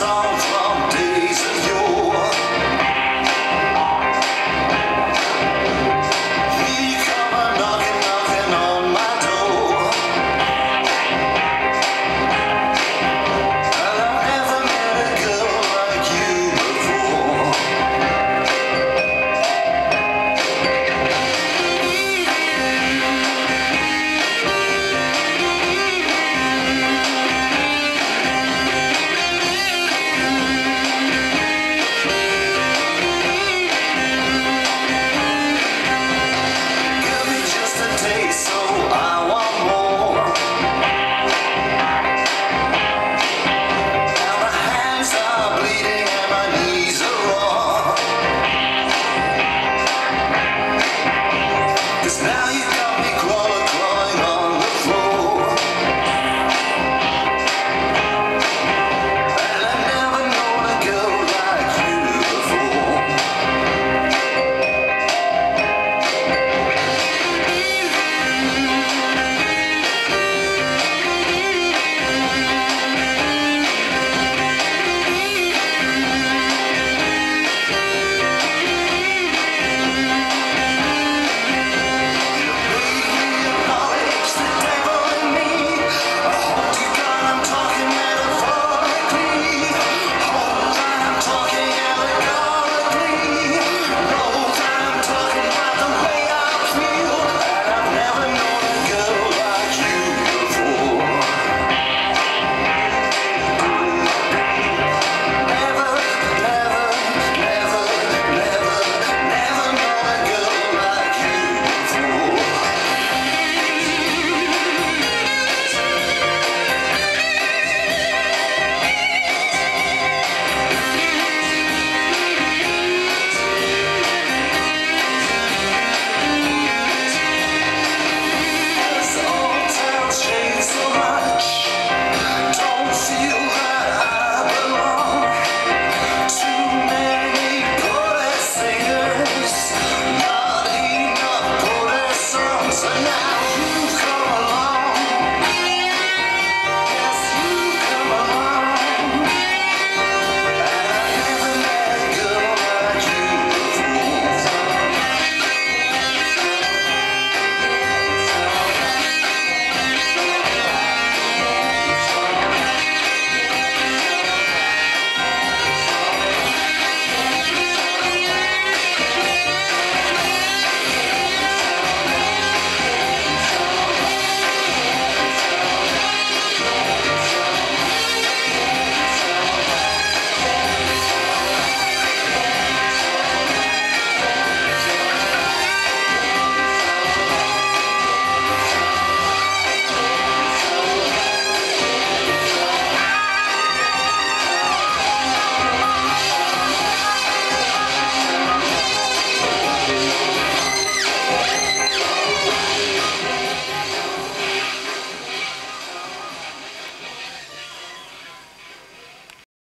songs from deep.